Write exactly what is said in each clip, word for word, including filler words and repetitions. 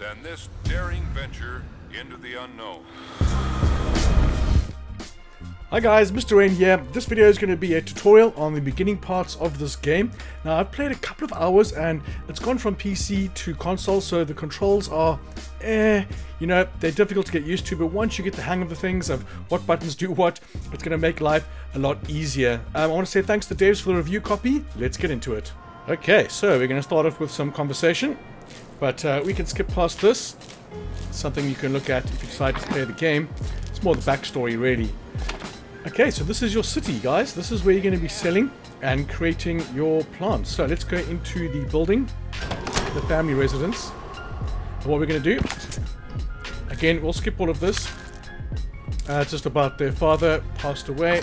than this daring venture into the unknown. Hi guys, Mister Reign here. This video is going to be a tutorial on the beginning parts of this game. Now I've played a couple of hours and it's gone from P C to console, so the controls are eh, you know, they're difficult to get used to, but once you get the hang of the things of what buttons do what, it's going to make life a lot easier. Um, I want to say thanks to Devs for the review copy. Let's get into it. Okay, so we're going to start off with some conversation, but uh, we can skip past this. It's something you can look at if you decide to play the game. It's more the backstory really. Okay, so this is your city, guys. This is where you're going to be selling and creating your plants. So let's go into the building, the family residence. And what we're going to do, again, we'll skip all of this. Uh, it's just about their father passed away.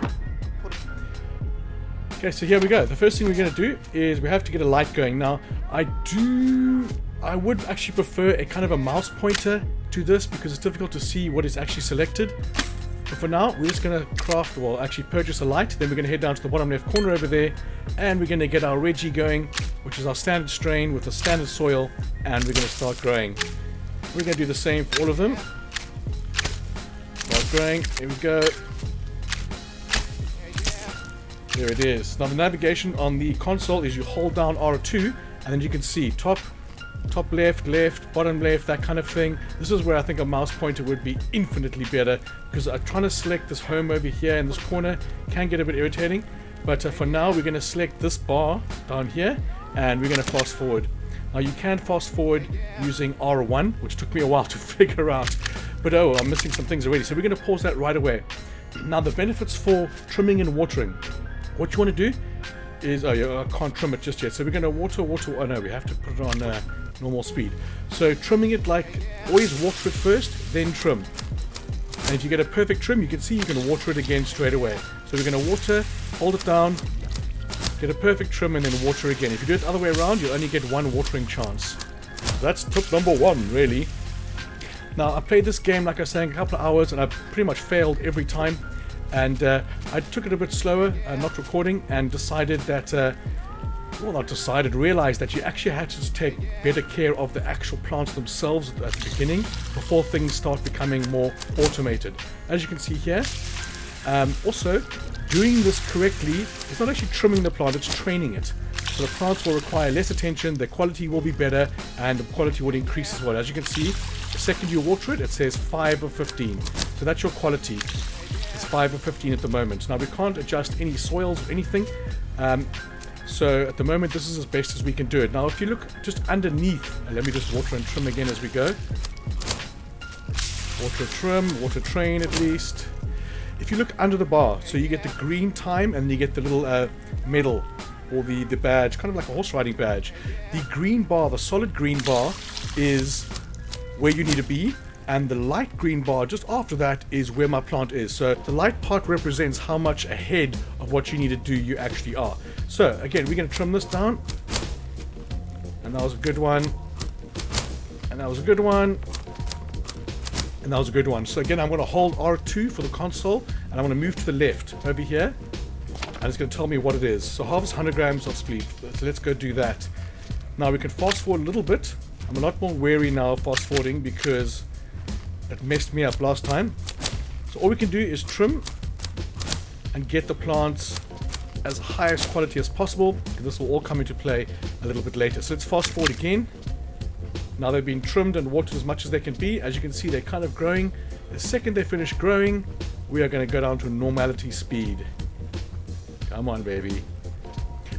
Okay, so here we go. The first thing we're going to do is we have to get a light going. Now, I do... I would actually prefer a kind of a mouse pointer to this because it's difficult to see what is actually selected. But for now, we're just going to craft, well, actually purchase a light. Then we're going to head down to the bottom left corner over there. And we're going to get our Reggie going, which is our standard strain with a standard soil. And we're going to start growing. We're going to do the same for all of them. Start growing. There we go. There it is. Now, the navigation on the console is you hold down R two. And then you can see top, top left, left, bottom left, that kind of thing. This is where I think a mouse pointer would be infinitely better, because I'm trying to select this home over here in this corner can get a bit irritating. But uh, for now we're going to select this bar down here and we're going to fast forward. Now you can fast forward using R one, which took me a while to figure out, but oh, I'm missing some things already, so we're going to pause that right away. Now the benefits for trimming and watering, what you want to do is, oh yeah, I can't trim it just yet, so we're going to water, water, oh no, we have to put it on uh, normal speed. So trimming it, like, always water it first, then trim. And if you get a perfect trim, you can see you can water it again straight away. So we're going to water, hold it down, get a perfect trim, and then water again. If you do it the other way around, you'll only get one watering chance. That's tip number one, really. Now, I played this game, like I was saying, a couple of hours, and I've pretty much failed every time. And uh, I took it a bit slower, uh, not recording, and decided that... Uh, Well, not decided, realized that you actually had to take better care of the actual plants themselves at the beginning before things start becoming more automated. As you can see here, um, also doing this correctly, it's not actually trimming the plant, it's training it. So the plants will require less attention, their quality will be better, and the quality will increase as well. As you can see, the second you water it, it says five of fifteen. So that's your quality. It's five of fifteen at the moment. Now we can't adjust any soils or anything. Um, So at the moment this is as best as we can do it. Now if you look just underneath, let me just water and trim again as we go. Water trim, water train at least. If you look under the bar, so you get the green time and you get the little uh, medal or the, the badge, kind of like a horse riding badge. The green bar, the solid green bar is where you need to be. And the light green bar just after that is where my plant is. So the light part represents how much ahead of what you need to do you actually are. So again, we're going to trim this down. And that was a good one. And that was a good one. And that was a good one. So again, I'm going to hold R two for the console. And I'm going to move to the left over here. And it's going to tell me what it is. So harvest one hundred grams of spleef. So let's go do that. Now we can fast forward a little bit. I'm a lot more wary now of fast forwarding because... it messed me up last time. So all we can do is trim and get the plants as highest quality as possible. And this will all come into play a little bit later. So let's fast forward again. Now they've been trimmed and watered as much as they can be. As you can see, they're kind of growing. The second they finish growing, we are going to go down to normality speed. Come on, baby.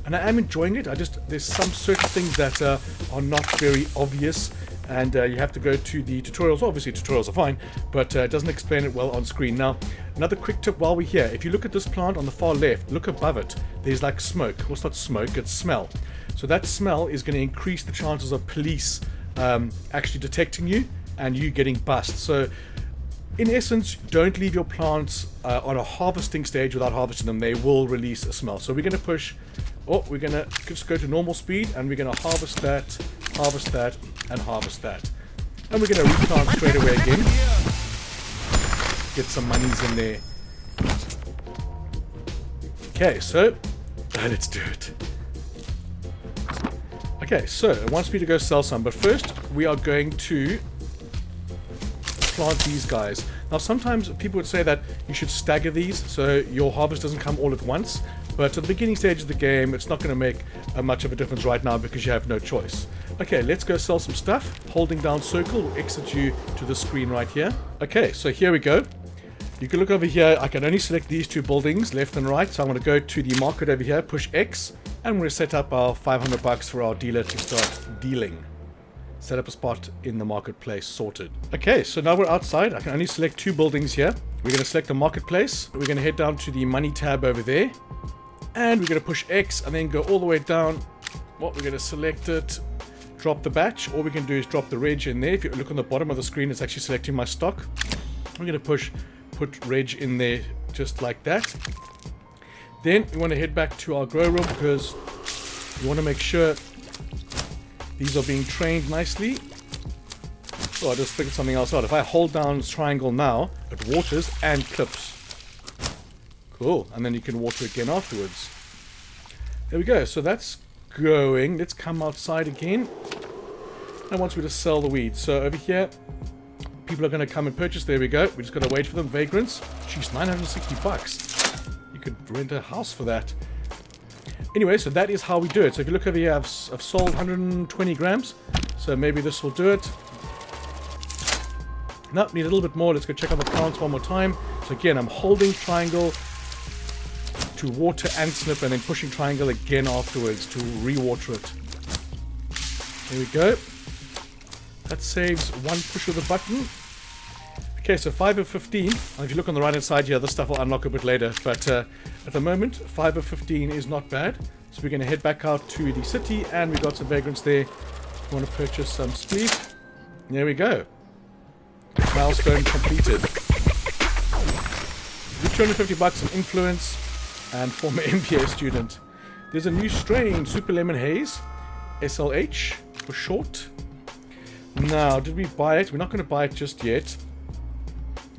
And I am enjoying it. I just, there's some certain things that uh, are not very obvious. And uh, you have to go to the tutorials. Obviously tutorials are fine, but uh, it doesn't explain it well on screen. Now, another quick tip while we're here. If you look at this plant on the far left, look above it. There's like smoke. Well, it's not smoke, it's smell. So that smell is going to increase the chances of police um, actually detecting you and you getting bust. So in essence, don't leave your plants uh, on a harvesting stage without harvesting them. They will release a smell. So we're going to push, oh, we're going to just go to normal speed and we're going to harvest that, harvest that, and harvest that. And we're going to replant straight away again. Get some monies in there. Okay, so let's do it. Okay, so it wants me to go sell some, but first we are going to plant these guys. Now sometimes people would say that you should stagger these so your harvest doesn't come all at once, but at the beginning stage of the game it's not going to make uh, much of a difference right now because you have no choice. Okay, let's go sell some stuff. Holding down circle will exit you to the screen right here. Okay, so here we go. You can look over here. I can only select these two buildings, left and right. So I'm going to go to the market over here, push X, and we're going to set up our five hundred bucks for our dealer to start dealing. Set up a spot in the marketplace, sorted. Okay, so now we're outside. I can only select two buildings here. We're going to select the marketplace. We're going to head down to the money tab over there. And we're going to push X and then go all the way down. What, we're going to select it. Drop the batch. All we can do is drop the Reg in there. If you look on the bottom of the screen, it's actually selecting my stock. I'm going to push... put Reg in there just like that. Then we want to head back to our grow room because you want to make sure these are being trained nicely. So I just figured something else out. If I hold down triangle now, it waters and clips. Cool. And then you can water again afterwards. There we go. So that's going. Let's come outside again. I want you to sell the weeds. So over here, people are going to come and purchase. There we go. We just got to wait for them. Vagrants. Jeez, nine hundred sixty bucks. You could rent a house for that. Anyway, so that is how we do it. So if you look over here, I've, I've sold one hundred twenty grams. So maybe this will do it. Nope, need a little bit more. Let's go check on the plants one more time. So again, I'm holding triangle to water and snip and then pushing triangle again afterwards to re-water it. There we go. That saves one push of the button. Okay, so five of fifteen. If you look on the right-hand side here, this stuff will unlock a bit later. But uh, at the moment, five of fifteen is not bad. So we're going to head back out to the city. And we've got some vagrants there. We want to purchase some speed. There we go. Milestone completed. two hundred fifty bucks in influence. And former M B A student. There's a new strain, Super Lemon Haze. S L H for short. Now, did we buy it? We're not going to buy it just yet.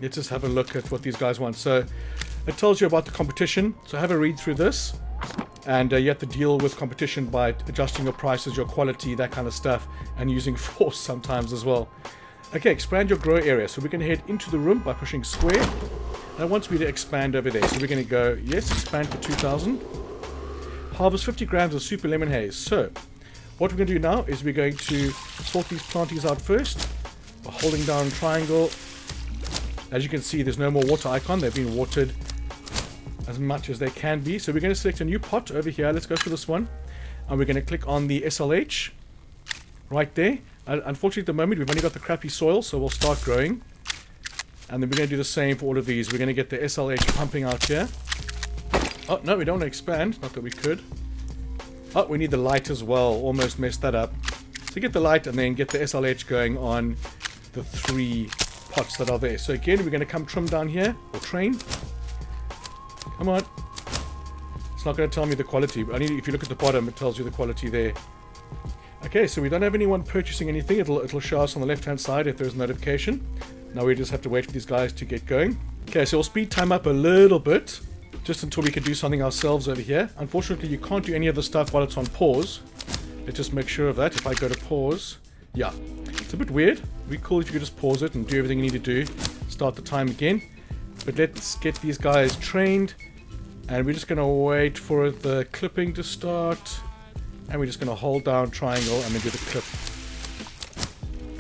Let's just have a look at what these guys want. So, it tells you about the competition. So, have a read through this. And uh, you have to deal with competition by adjusting your prices, your quality, that kind of stuff. And using force sometimes as well. Okay, expand your grow area. So, we're going to head into the room by pushing square. And it wants me to expand over there. So, we're going to go, yes, expand for two thousand. Harvest fifty grams of super lemon haze. So... what we're going to do now is we're going to sort these planties out first by holding down triangle. As you can see, there's no more water icon. They've been watered as much as they can be. So we're going to select a new pot over here. Let's go for this one. And we're going to click on the S L H right there. Uh, unfortunately, at the moment, we've only got the crappy soil, so we'll start growing. And then we're going to do the same for all of these. We're going to get the S L H pumping out here. Oh, no, we don't want to expand. Not that we could. Oh, we need the light as well. Almost messed that up. So get the light and then get the S L H going on the three pots that are there. So again, we're going to come trim down here. Or train. Come on. It's not going to tell me the quality. But only if you look at the bottom, it tells you the quality there. Okay, so we don't have anyone purchasing anything. It'll, it'll show us on the left-hand side if there's a notification. Now we just have to wait for these guys to get going. Okay, so we'll speed time up a little bit. Just until we can do something ourselves over here. Unfortunately, you can't do any of the stuff while it's on pause. Let's just make sure of that. If I go to pause, yeah, it's a bit weird. It'd be cool if you could just pause it and do everything you need to do. Start the time again. But let's get these guys trained. And we're just going to wait for the clipping to start. And we're just going to hold down triangle and then do the clip.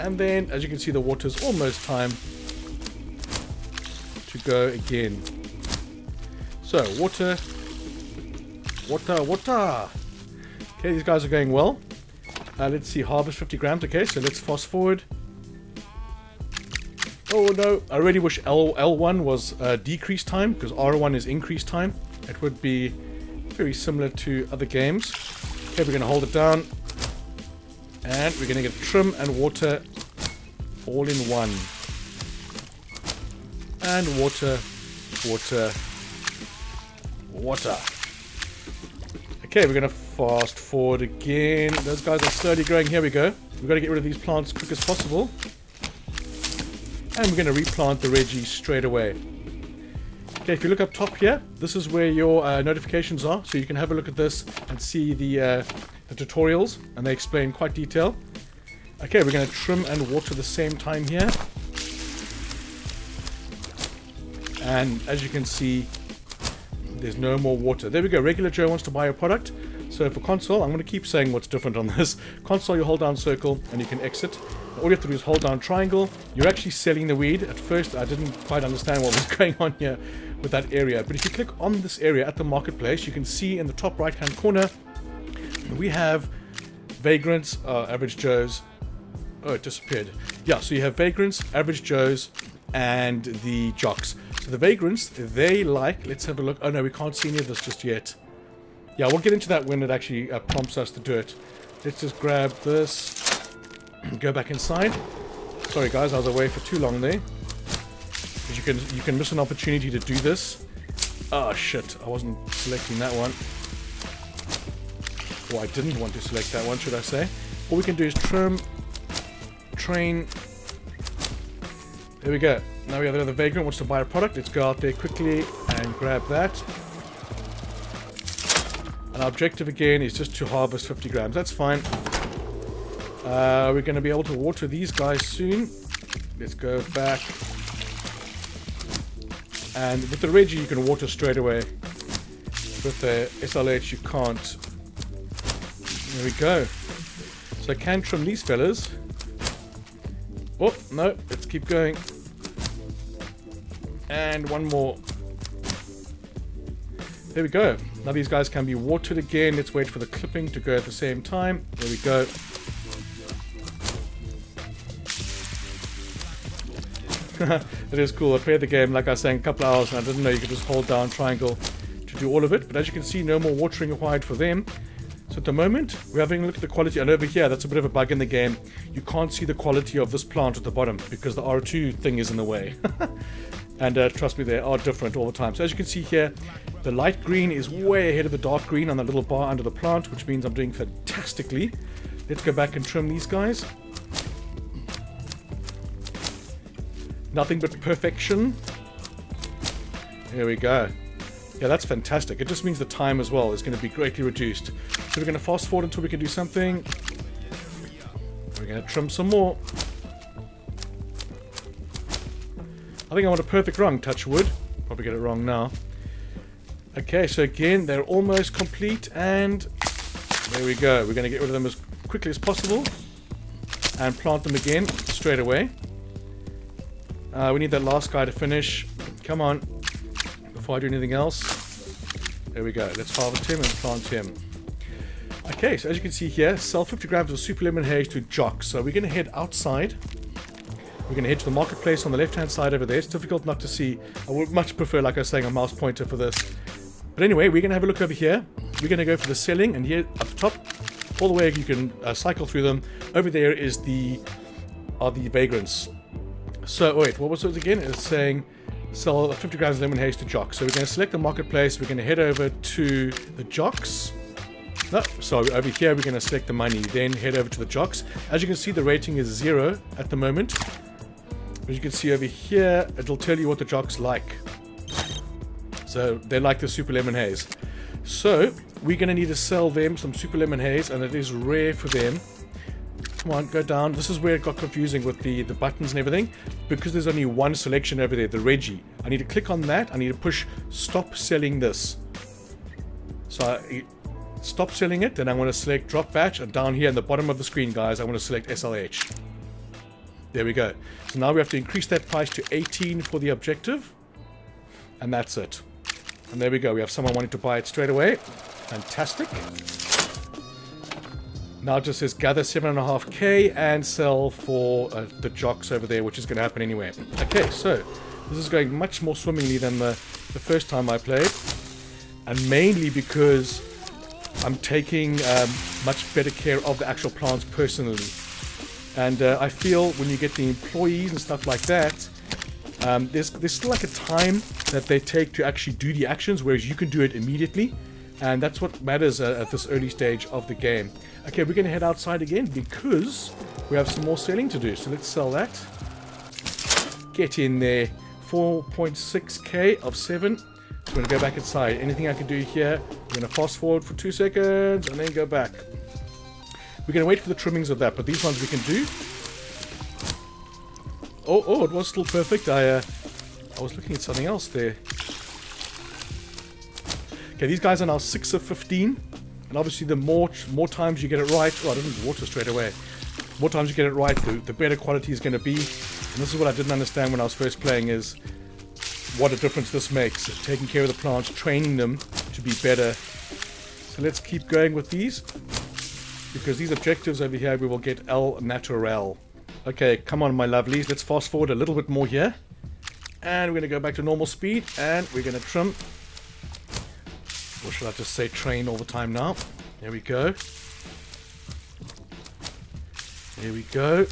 And then, as you can see, the water's almost time to go again. So, water, water, water. Okay, these guys are going well. Uh, let's see, harvest fifty grams. Okay, so let's fast forward. Oh no, I really wish L, L1 was uh, decreased time, because R one is increased time. It would be very similar to other games. Okay, we're going to hold it down. And we're going to get trim and water all in one. And water, water. Water. Okay, we're going to fast forward again. Those guys are slowly growing. Here we go. We've got to get rid of these plants as quick as possible. And we're going to replant the Reggie straight away. Okay, if you look up top here, this is where your uh, notifications are. So you can have a look at this and see the uh, the tutorials, and they explain quite detail. Okay, we're going to trim and water the same time here. And as you can see, there's no more water. There we go. Regular Joe wants to buy a product. So for console, I'm going to keep saying what's different on this. Console, you hold down circle and you can exit. All you have to do is hold down triangle. You're actually selling the weed. At first, I didn't quite understand what was going on here with that area. But if you click on this area at the marketplace, you can see in the top right-hand corner, we have vagrants, uh, average Joes. Oh, it disappeared. Yeah, so you have vagrants, average Joes, and the jocks. So the vagrants, they like... Let's have a look. Oh, no, we can't see any of this just yet. Yeah, we'll get into that when it actually uh, prompts us to do it. Let's just grab this. Go back inside. Sorry, guys, I was away for too long there. But you can, you can miss an opportunity to do this. Oh, shit. I wasn't selecting that one. Well, I didn't want to select that one, should I say. All we can do is trim... Train. There we go. Now we have another vagrant wants to buy a product. Let's go out there quickly and grab that. And our objective again is just to harvest fifty grams. That's fine. Uh, we're going to be able to water these guys soon. Let's go back. And with the Reggie, you can water straight away. With the S L H, you can't. There we go. So I can trim these fellas. Oh, no, let's keep going. And one more. There we go. Now these guys can be watered again. Let's wait for the clipping to go at the same time. There we go. It is cool. I played the game, like I was saying, a couple of hours, and I didn't know you could just hold down triangle to do all of it. But as you can see, no more watering required for them. So at the moment, we're having a look at the quality, and over here, that's a bit of a bug in the game. You can't see the quality of this plant at the bottom because the R two thing is in the way. And uh, trust me, they are different all the time. So as you can see here, the light green is way ahead of the dark green on the little bar under the plant, which means I'm doing fantastically. Let's go back and trim these guys. Nothing but perfection. Here we go. Yeah, that's fantastic. It just means the time as well is going to be greatly reduced. So we're going to fast forward until we can do something. We're going to trim some more. I think I want a perfect rung, touch wood. Probably get it wrong now. Okay, so again, they're almost complete. And there we go. We're going to get rid of them as quickly as possible. And plant them again straight away. Uh, we need that last guy to finish. Come on. Before I do anything else, there we go. Let's harvest him and plant him. Okay, so as you can see here, sell fifty grams of super lemon haze to jocks. So we're going to head outside. We're going to head to the marketplace on the left-hand side over there. It's difficult not to see. I would much prefer, like I was saying, a mouse pointer for this. But anyway, we're going to have a look over here. We're going to go for the selling, and here up the top, all the way you can uh, cycle through them. Over there is the are the vagrants. So wait, what was it again? It's saying. Sell fifty grams of lemon haze to jocks. So we're going to select the marketplace. We're going to head over to the jocks. No, so over here we're going to select the money. Then head over to the jocks. As you can see, the rating is zero at the moment. As you can see over here, it'll tell you what the jocks like. So they like the super lemon haze. So we're going to need to sell them some super lemon haze, and it is rare for them. Come on, go down. This is where it got confusing with the, the buttons and everything. Because there's only one selection over there, the Reggie. I need to click on that. I need to push stop selling this. So I stop selling it. Then I want to select drop batch. And down here in the bottom of the screen, guys, I want to select S L H. There we go. So now we have to increase that price to eighteen for the objective. And that's it. And there we go. We have someone wanting to buy it straight away. Fantastic. Now it just says gather seven point five K and sell for uh, the jocks over there, which is going to happen anyway. Okay, so this is going much more swimmingly than the, the first time I played. And mainly because I'm taking um, much better care of the actual plants personally. And uh, I feel when you get the employees and stuff like that, um, there's, there's still like a time that they take to actually do the actions, whereas you can do it immediately. And that's what matters uh, at this early stage of the game. Okay, we're going to head outside again because we have some more selling to do. So let's sell that. Get in there. four point six K of seven. So we're going to go back inside. Anything I can do here, we're going to fast forward for two seconds and then go back. We're going to wait for the trimmings of that, but these ones we can do. Oh, oh, it was still perfect. I, uh, I was looking at something else there. Okay, these guys are now six of fifteen. And obviously the more more times you get it right... Oh, I didn't water straight away. The more times you get it right, the, the better quality is going to be. And this is what I didn't understand when I was first playing is what a difference this makes. Taking care of the plants, training them to be better. So let's keep going with these. Because these objectives over here, we will get El Natural. Okay, come on, my lovelies. Let's fast forward a little bit more here. And we're going to go back to normal speed. And we're going to trim... Or should I just say train all the time now? There we go. There we go.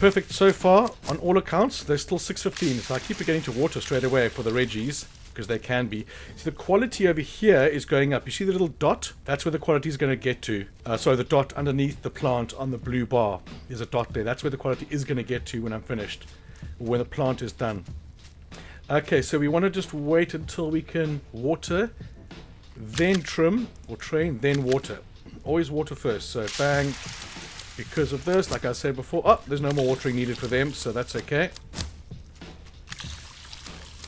Perfect so far on all accounts. They're still six fifteen, so I keep forgetting to water straight away for the Reggies, because they can be. So the quality over here is going up. You see the little dot? That's where the quality is going to get to. Uh, so the dot underneath the plant on the blue bar. There's a dot there. That's where the quality is going to get to when I'm finished. When the plant is done. Okay, so we want to just wait until we can water, then trim, or train, then water. Always water first. So bang, because of this, like I said before, oh, there's no more watering needed for them, so that's okay.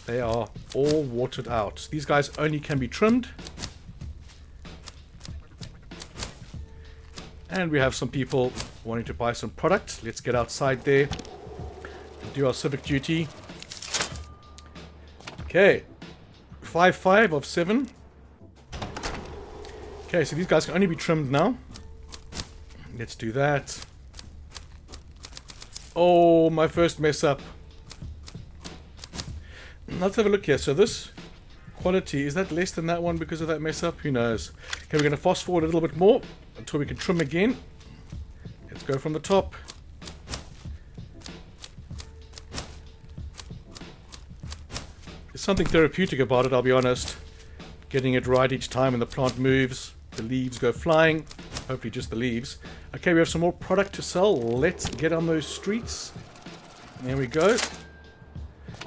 They are all watered out. These guys only can be trimmed. And we have some people wanting to buy some products. Let's get outside there. Do our civic duty. Okay, five five of seven. Okay, so these guys can only be trimmed now. Let's do that. Oh, my first mess up. Let's have a look here. So this quality, is that less than that one because of that mess up? Who knows? Okay, we're going to fast forward a little bit more until we can trim again. Let's go from the top. Something therapeutic about it, I'll be honest. Getting it right each time when the plant moves, the leaves go flying. Hopefully just the leaves. Okay, we have some more product to sell. Let's get on those streets. There we go.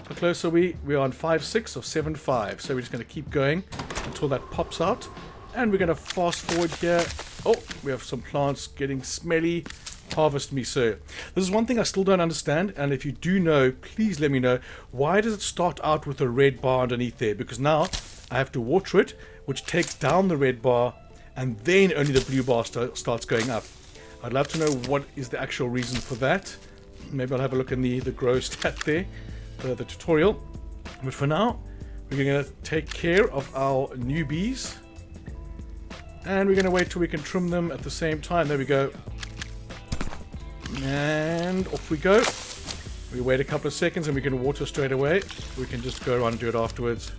How close are we? We are on five six or seven five. So we're just going to keep going until that pops out. And we're going to fast forward here. Oh, we have some plants getting smelly. Harvest me, sir. This is one thing I still don't understand, and if you do know, please let me know. Why does it start out with a red bar underneath there? Because now I have to water it, which takes down the red bar, and then only the blue bar st starts going up. I'd love to know what is the actual reason for that. Maybe I'll have a look in the, the grow stat there, uh, the tutorial. But for now, we're going to take care of our newbies. And we're going to wait till we can trim them at the same time. There we go. And off we go. We wait a couple of seconds and we can water straight away. We can just go around and do it afterwards.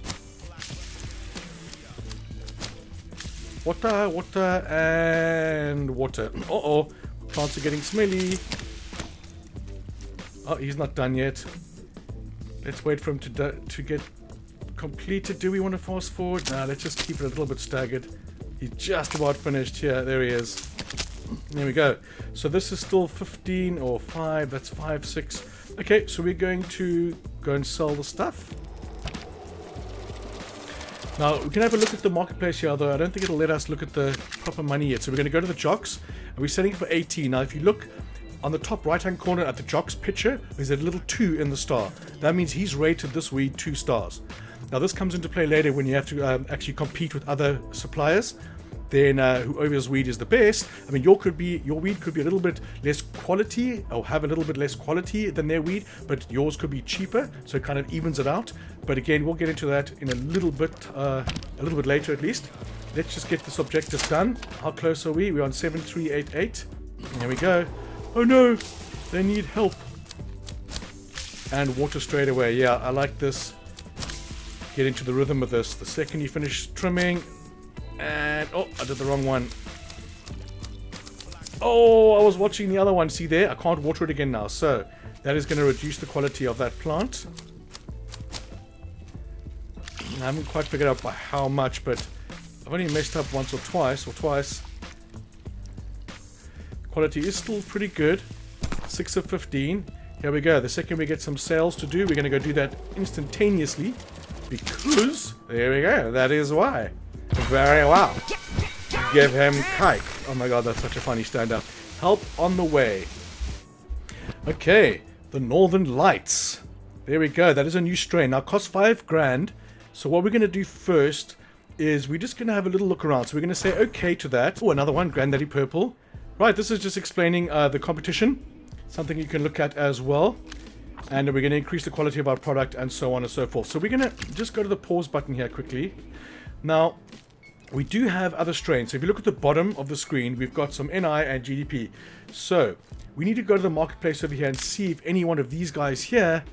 Water, water, and water. Uh-oh. Plants are getting smelly. Oh, he's not done yet. Let's wait for him to, to get completed. Do we want to fast forward? No, let's just keep it a little bit staggered. He's just about finished here. There he is. There we go. So this is still fifteen or five. That's five, six. Okay, so we're going to go and sell the stuff. Now, we can have a look at the marketplace here, although I don't think it'll let us look at the proper money yet. So we're going to go to the jocks, and we're setting it for eighteen. Now, if you look on the top right-hand corner at the jocks picture, there's a little two in the star. That means he's rated this weed two stars. Now, this comes into play later when you have to um, actually compete with other suppliers. Then uh, whoever's weed is the best. I mean, your could be your weed could be a little bit less quality, or have a little bit less quality than their weed, but yours could be cheaper, so it kind of evens it out. But again, we'll get into that in a little bit, uh, a little bit later at least. Let's just get this objective done. How close are we? We're on seven three eight eight. There we go. Oh no, they need help. And water straight away. Yeah, I like this. Get into the rhythm of this. The second you finish trimming. And, oh, I did the wrong one. Oh, I was watching the other one. See there? I can't water it again now. So, that is going to reduce the quality of that plant. I haven't quite figured out by how much, but I've only messed up once or twice, or twice. Quality is still pretty good. six of fifteen. Here we go. The second we get some sales to do, we're going to go do that instantaneously. Because, there we go. That is why. very well. Give him kike. Oh my god, that's such a funny stand-up. Help on the way. Okay, the Northern Lights. There we go. That is a new strain. Now, it costs five grand. So what we're going to do first is we're just going to have a little look around. So we're going to say okay to that. Oh, another one, Granddaddy Purple. Right, this is just explaining uh, the competition. Something you can look at as well. And we're going to increase the quality of our product and so on and so forth. So we're going to just go to the pause button here quickly. Now, we do have other strains. So if you look at the bottom of the screen, we've got some N I and G D P. So we need to go to the marketplace over here and see if any one of these guys here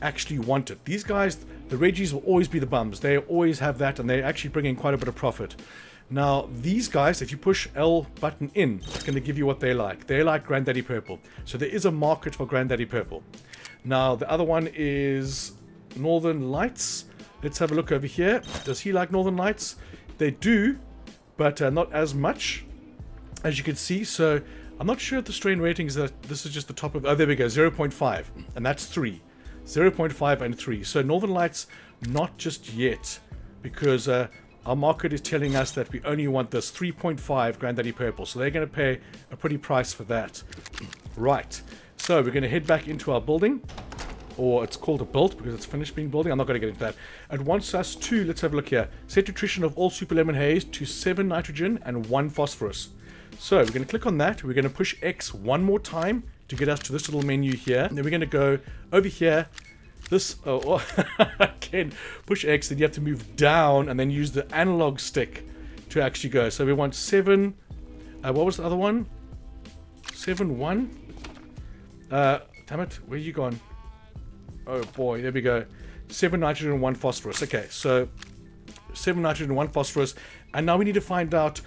actually want it. These guys, the Reggies, will always be the bums. They always have that, and they actually bring in quite a bit of profit. Now, these guys, if you push L button in, it's going to give you what they like. They like Granddaddy Purple. So there is a market for Granddaddy Purple. Now, the other one is Northern Lights. Let's have a look over here. Does he like Northern Lights? They do, but uh, not as much, as you can see. So I'm not sure if the strain ratings that this is just the top of. Oh, there we go, zero point five, and that's three. zero point five and three. So Northern Lights, not just yet, because uh, our market is telling us that we only want this three point five Granddaddy Purple. So they're going to pay a pretty price for that. Right. So we're going to head back into our building. Or it's called a build because it's finished being building. I'm not going to get into that. It wants us to, let's have a look here. Set nutrition of all super lemon haze to seven nitrogen and one phosphorus. So we're going to click on that. We're going to push X one more time to get us to this little menu here. And then we're going to go over here. This, oh, oh again, push X. Then you have to move down and then use the analog stick to actually go. So we want seven. Uh, what was the other one? Seven, one. Uh, damn it. Where you gone? Oh boy, there we go. Seven nitrogen and one phosphorus. Okay, so seven nitrogen and one phosphorus. And now we need to find out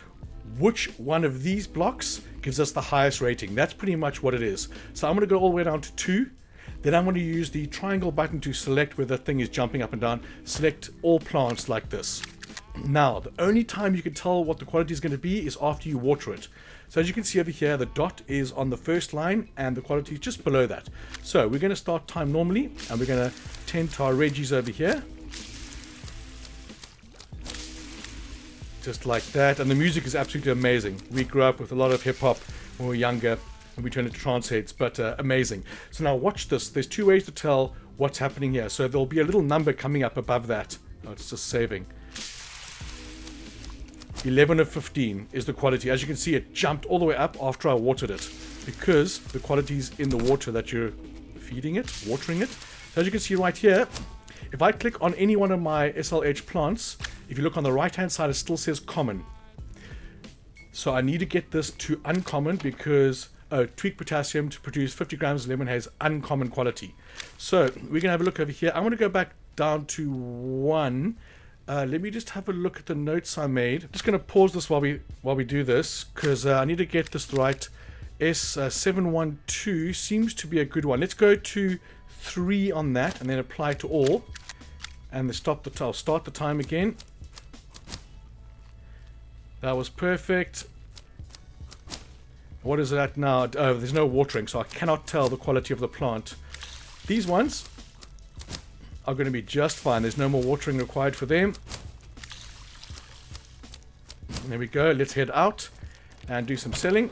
which one of these blocks gives us the highest rating. That's pretty much what it is. So I'm going to go all the way down to two. Then I'm going to use the triangle button to select where the thing is jumping up and down. Select all plants like this. Now, the only time you can tell what the quality is going to be is after you water it. So as you can see over here, the dot is on the first line and the quality is just below that. So we're going to start time normally and we're going to tend to our Reggies over here. Just like that. And the music is absolutely amazing. We grew up with a lot of hip hop when we were younger and we turned into trance heads, but uh, amazing. So now watch this. There's two ways to tell what's happening here. So there'll be a little number coming up above that. Oh, it's just saving. eleven of fifteen is the quality. As you can see, it jumped all the way up after I watered it because the quality's in the water that you're feeding it, watering it. So as you can see right here, if I click on any one of my S L H plants, if you look on the right-hand side, it still says common. So I need to get this to uncommon because uh, tweak potassium to produce fifty grams of lemon haze uncommon quality. So we're going to have a look over here. I want to go back down to one. Uh, let me just have a look at the notes I made. I'm just going to pause this while we while we do this because uh, I need to get this right. S seven one two seems to be a good one. Let's go to three on that and then apply to all. And then stop the I'll start the time again. That was perfect. What is it at now? Oh, there's no watering, so I cannot tell the quality of the plant. These ones are going to be just fine. There's no more watering required for them. There we go. Let's head out and do some selling.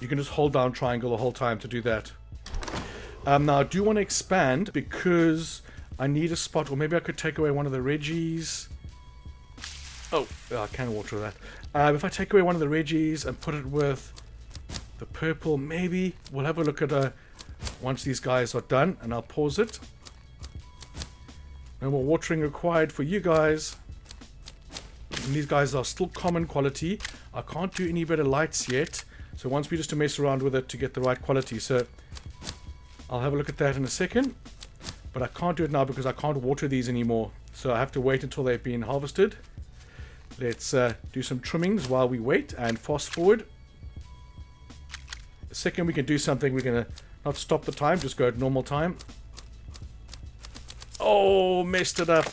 You can just hold down triangle the whole time to do that. Um, now, I do want to expand because I need a spot, or maybe I could take away one of the Reggies. Oh, I can water that. Um, if I take away one of the Reggies and put it with the purple, maybe we'll have a look at a once these guys are done, and I'll pause it. No more watering required for you guys. And these guys are still common quality. I can't do any better lights yet. So once we just to mess around with it to get the right quality. So I'll have a look at that in a second. But I can't do it now because I can't water these anymore. So I have to wait until they've been harvested. Let's uh, do some trimmings while we wait and fast forward. The second we can do something, we're going to not stop the time, just go at normal time. Oh, messed it up.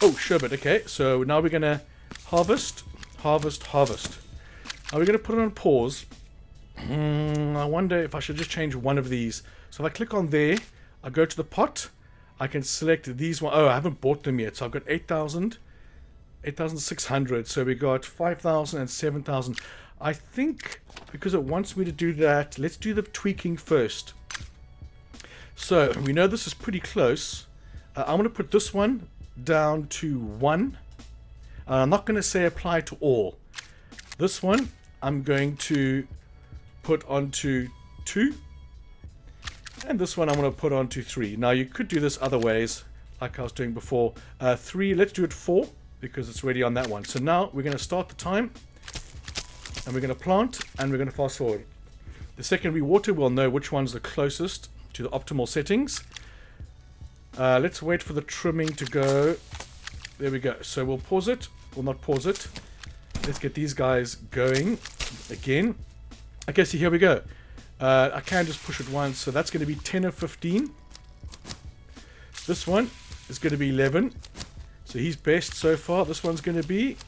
Oh, sherbet. Okay, so now we're going to harvest, harvest, harvest. Now we're going to put it on pause. Mm, I wonder if I should just change one of these. So if I click on there, I go to the pot. I can select these one. Oh, I haven't bought them yet. So I've got eight thousand eight thousand six hundred. So we got five thousand and seven thousand. I think because it wants me to do that, let's do the tweaking first. So we know this is pretty close. Uh, I'm going to put this one down to one. Uh, I'm not going to say apply to all. This one I'm going to put onto two. And this one I'm going to put onto three. Now you could do this other ways, like I was doing before. Uh, three, let's do it four, because it's already on that one. So now we're going to start the time. And we're going to plant, and we're going to fast forward. The second we water, we'll know which one's the closest to the optimal settings. Uh, let's wait for the trimming to go. There we go. So we'll pause it. We'll not pause it. Let's get these guys going again. Okay, so here we go. Uh, I can just push it once. So that's going to be ten or fifteen. This one is going to be eleven. So he's best so far. This one's going to be...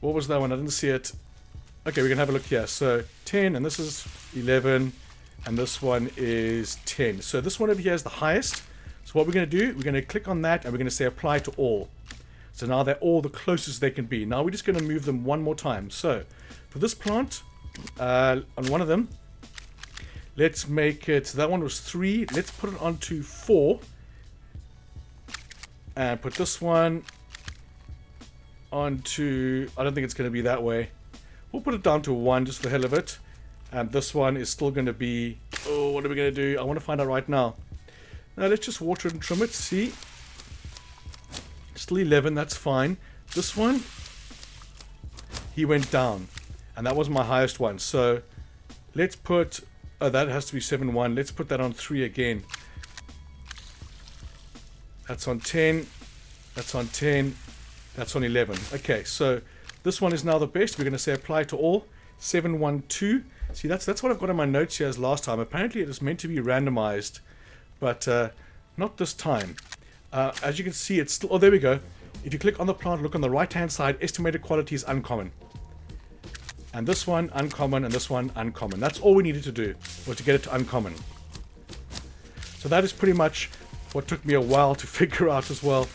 What was that one? I didn't see it. Okay, we're going to have a look here. So ten, and this is eleven, and this one is ten. So this one over here is the highest. So what we're going to do, we're going to click on that, and we're going to say apply to all. So now they're all the closest they can be. Now we're just going to move them one more time. So for this plant, uh, on one of them, let's make it, so that one was three. Let's put it onto four. And put this one... onto, I don't think it's going to be that way. We'll put it down to one just for the hell of it. And this one is still going to be, oh, what are we going to do? I want to find out right now. Now let's just water it and trim it. See, still eleven, that's fine. This one, he went down, and that was my highest one. So let's put, oh, that has to be seven one. Let's put that on three again. That's on ten. That's on ten. That's on eleven. Okay, so this one is now the best. We're going to say apply to all. seven one two. See, that's that's what I've got in my notes here as last time. Apparently it is meant to be randomized, but uh, not this time. Uh, as you can see, it's still... Oh, there we go. If you click on the plant, look on the right-hand side. Estimated quality is uncommon. And this one, uncommon, and this one, uncommon. That's all we needed to do, or to get it to uncommon. So that is pretty much what took me a while to figure out as well,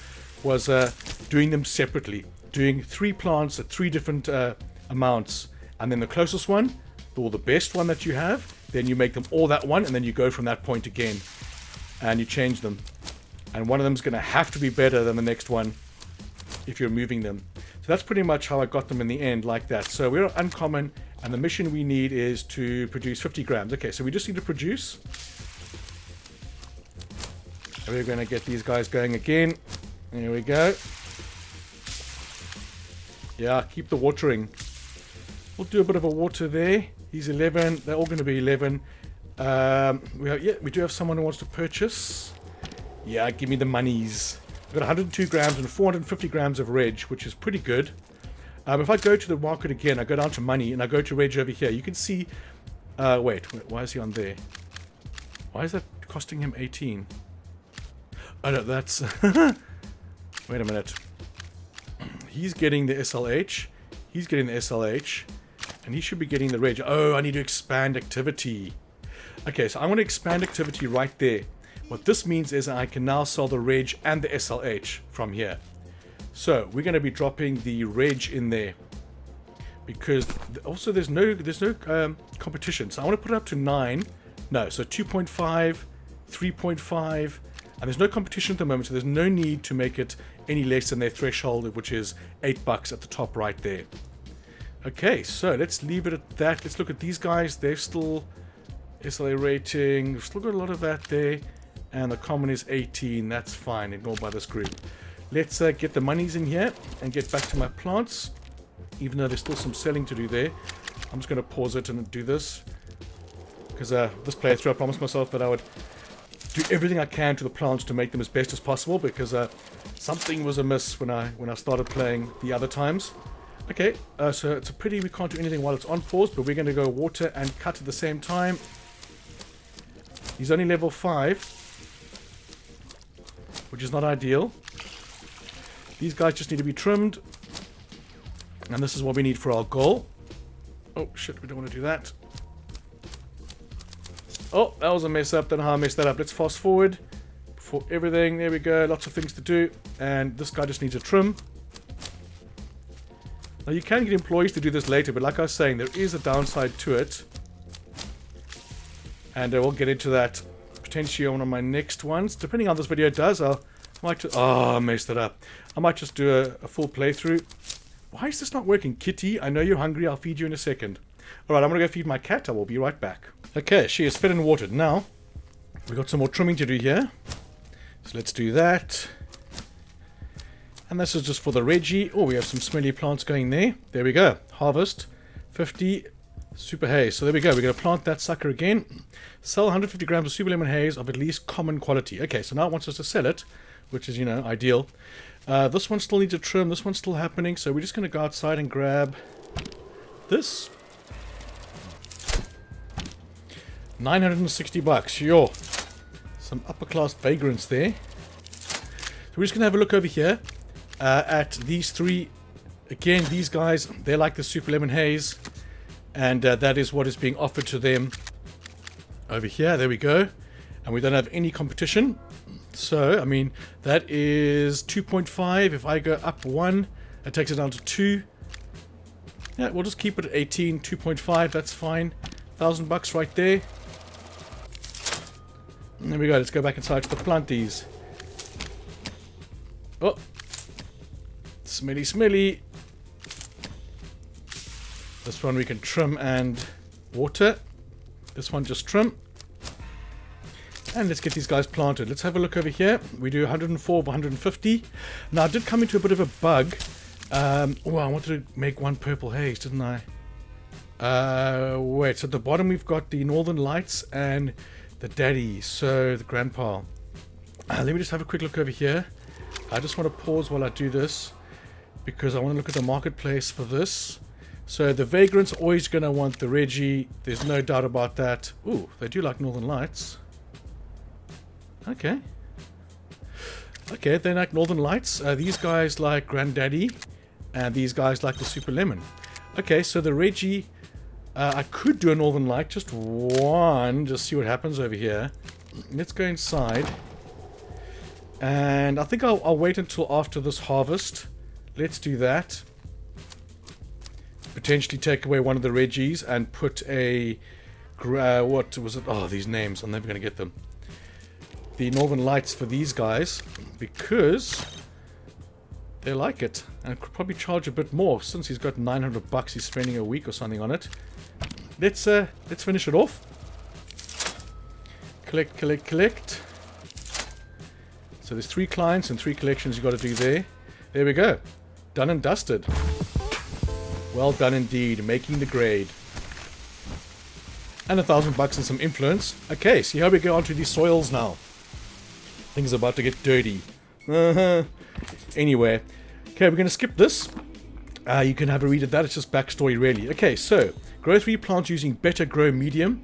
was... Uh, doing them separately, doing three plants at three different uh, amounts, and then the closest one, or the best one that you have, then you make them all that one, and then you go from that point again, and you change them, and one of them is going to have to be better than the next one if you're moving them. So that's pretty much how I got them in the end, like that. So we're uncommon, and the mission we need is to produce fifty grams. Okay, so we just need to produce, and we're going to get these guys going again. There we go. Yeah, keep the watering. We'll do a bit of a water there. He's eleven. They're all going to be eleven. Um, we have, yeah, we do have someone who wants to purchase. Yeah, give me the monies. We've got one hundred two grams and four hundred fifty grams of Reg, which is pretty good. Um, if I go to the market again, I go down to money and I go to Reg over here. You can see... Uh, wait, wait, why is he on there? Why is that costing him eighteen? Oh, no, that's... Wait a minute. He's getting the S L H. He's getting the S L H. And he should be getting the Reg. Oh, I need to expand activity. Okay, so I want to expand activity right there. What this means is I can now sell the Reg and the S L H from here. So we're going to be dropping the Reg in there. Because also there's no there's no um, competition. So I want to put it up to nine. No, so two point five, three point five. And there's no competition at the moment. So there's no need to make it any less than their threshold, which is eight bucks at the top right there. Okay, so let's leave it at that. Let's look at these guys. They've still S L A rating. We've still got a lot of that there. And the common is eighteen. That's fine. Ignored by this group. Let's uh, get the monies in here and get back to my plants. Even though there's still some selling to do there. I'm just going to pause it and do this. Because uh, this playthrough, I promised myself that I would do everything I can to the plants to make them as best as possible. Because... Uh, something was amiss when I when I started playing the other times. Okay, uh, so it's a pity we can't do anything while it's on pause, but we're going to go water and cut at the same time. He's only level five, which is not ideal. These guys just need to be trimmed. And this is what we need for our goal. Oh, shit, we don't want to do that. Oh, that was a mess up. Don't know how I messed that up. Let's fast forward. for everything. There we go, lots of things to do. And this guy just needs a trim. Now you can get employees to do this later, but like I was saying, there is a downside to it. And I will get into that potentially on one of my next ones. Depending on how this video does, I'll, I might just... Oh, I messed it up. I might just do a, a full playthrough. Why is this not working? Kitty, I know you're hungry. I'll feed you in a second. Alright, I'm going to go feed my cat. I will be right back. Okay, she is fed and watered. Now, we've got some more trimming to do here. So let's do that. And this is just for the Reggie. Oh, we have some smelly plants going there. There we go. Harvest. fifty super hay. So there we go. We're going to plant that sucker again. Sell one hundred fifty grams of super lemon haze of at least common quality. Okay, so now it wants us to sell it, which is, you know, ideal. Uh, this one still needs a trim. This one's still happening. So we're just going to go outside and grab this. nine hundred sixty bucks. Yo. Some upper class vagrants there. So we're just going to have a look over here uh, at these three. Again, these guys, they like the super lemon haze. And uh, that is what is being offered to them over here. There we go. And we don't have any competition. So, I mean, that is two point five. If I go up one, it takes it down to two. Yeah, we'll just keep it at eighteen, two point five. That's fine. Thousand bucks right there. And there we go. Let's go back inside to the planties. Oh. Smelly, smelly. This one we can trim and water. This one just trim. And let's get these guys planted. Let's have a look over here. We do one hundred four by one hundred fifty. Now, I did come into a bit of a bug. Um, oh, I wanted to make one purple haze, didn't I? Uh, wait, so at the bottom we've got the Northern Lights and the Daddy, so the Grandpa. Uh, let me just have a quick look over here. I just want to pause while I do this because I want to look at the marketplace for this. So the Vagrant's always going to want the Reggie. There's no doubt about that. Ooh, they do like Northern Lights. Okay. Okay, they like Northern Lights. Uh, these guys like Granddaddy. And these guys like the Super Lemon. Okay, so the Reggie... Uh, I could do a Northern Light. Just one. Just see what happens over here. Let's go inside. And I think I'll, I'll wait until after this harvest. Let's do that. Potentially take away one of the Reggies and put a... Uh, what was it? Oh, these names. I'm never going to get them. The Northern Lights for these guys because they like it and could probably charge a bit more since he's got nine hundred bucks. He's spending a week or something on it. Let's uh, let's finish it off. Collect, collect, collect. So there's three clients and three collections you got to do there. There we go, done and dusted. Well done indeed, making the grade. And a thousand bucks and some influence. Okay, see how we go onto these soils now. Things are about to get dirty. Uh-huh. Anyway, okay, we're going to skip this. Uh, you can have a read of that. It's just backstory, really. Okay, so grow three plants using better grow medium,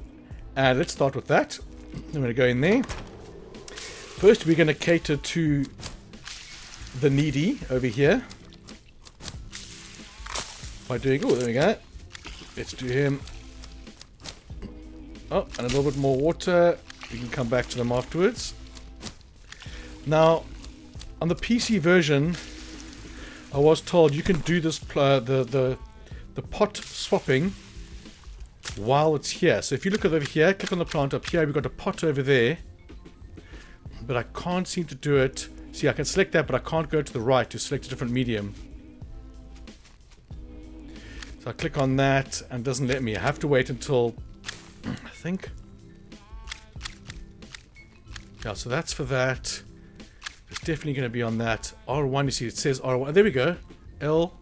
and let's start with that. I'm going to go in there. First, we're going to cater to the needy over here by doing. Oh, there we go. Let's do him. Oh, and a little bit more water. We can come back to them afterwards. Now. On the P C version, I was told you can do this uh, the, the the pot swapping while it's here. So if you look over here, click on the plant up here, we've got a pot over there. But I can't seem to do it. See, I can select that, but I can't go to the right to select a different medium. So I click on that and it doesn't let me. I have to wait until, I think. Yeah, so that's for that. It's definitely going to be on that. R one, you see, it says R one. There we go. L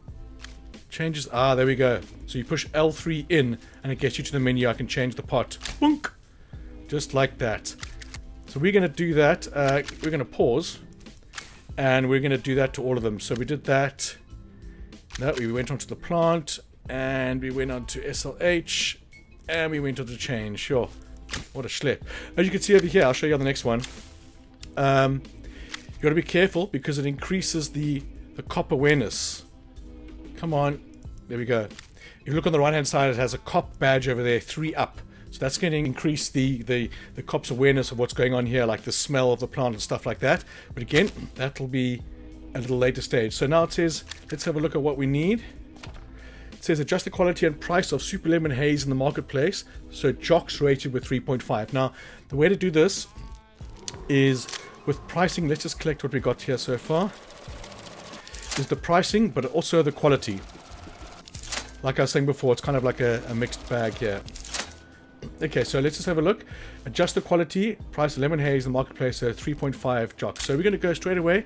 changes. Ah, there we go. So you push L three in, and it gets you to the menu. I can change the pot. Boonk! Just like that. So we're going to do that. Uh, we're going to pause, and we're going to do that to all of them. So we did that. No, we went onto the plant, and we went on to S L H, and we went on to change. Sure. What a schlep. As you can see over here, I'll show you on the next one. Um... You got to be careful because it increases the, the cop awareness. Come on. There we go. If you look on the right hand side, it has a cop badge over there. Three up. So that's going to increase the, the, the cop's awareness of what's going on here, like the smell of the plant and stuff like that. But again, that'll be a little later stage. So now it says, let's have a look at what we need. It says adjust the quality and price of Super Lemon Haze in the marketplace. So Jock's rated with three point five. Now, the way to do this is with pricing. Let's just collect what we got here so far. Is the pricing, but also the quality. Like I was saying before, it's kind of like a, a mixed bag here. Okay, so let's just have a look. Adjust the quality, price of Lemon Haze in the marketplace, so three point five Jocks. So we're going to go straight away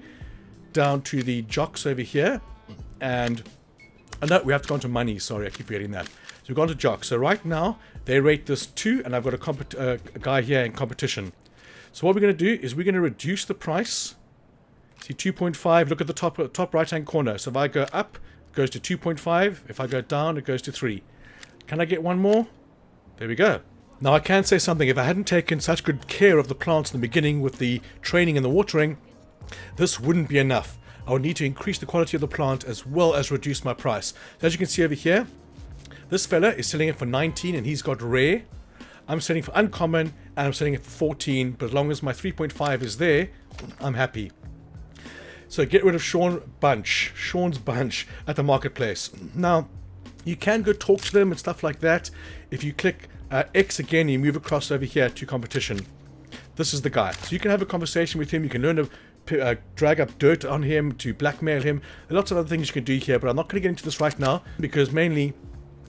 down to the Jocks over here. And oh no, we have to go on to money. Sorry, I keep forgetting that. So we've gone to Jocks. So right now, they rate this two, and I've got a, compet uh, a guy here in competition. So what we're going to do is we're going to reduce the price. See, two point five, look at the top top right-hand corner. So if I go up, it goes to two point five. If I go down, it goes to three. Can I get one more? There we go. Now, I can say something. If I hadn't taken such good care of the plants in the beginning with the training and the watering, this wouldn't be enough. I would need to increase the quality of the plant as well as reduce my price. So as you can see over here, this fella is selling it for nineteen, and he's got rare. I'm selling for uncommon, and I'm selling it for fourteen, but as long as my three point five is there, I'm happy. So get rid of Sean Bunch, Sean's Bunch at the marketplace. Now, you can go talk to them and stuff like that. If you click uh, X again, you move across over here to competition. This is the guy. So you can have a conversation with him. You can learn to uh, drag up dirt on him, to blackmail him. There are lots of other things you can do here, but I'm not going to get into this right now because mainly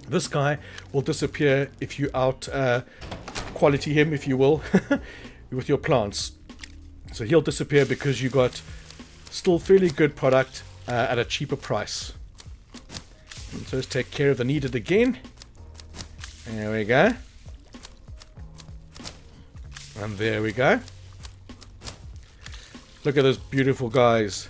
this guy will disappear if you out uh, quality him, if you will, with your plants. So he'll disappear because you got still fairly good product uh, at a cheaper price. So let's take care of the needed again. There we go. And there we go. Look at those beautiful guys.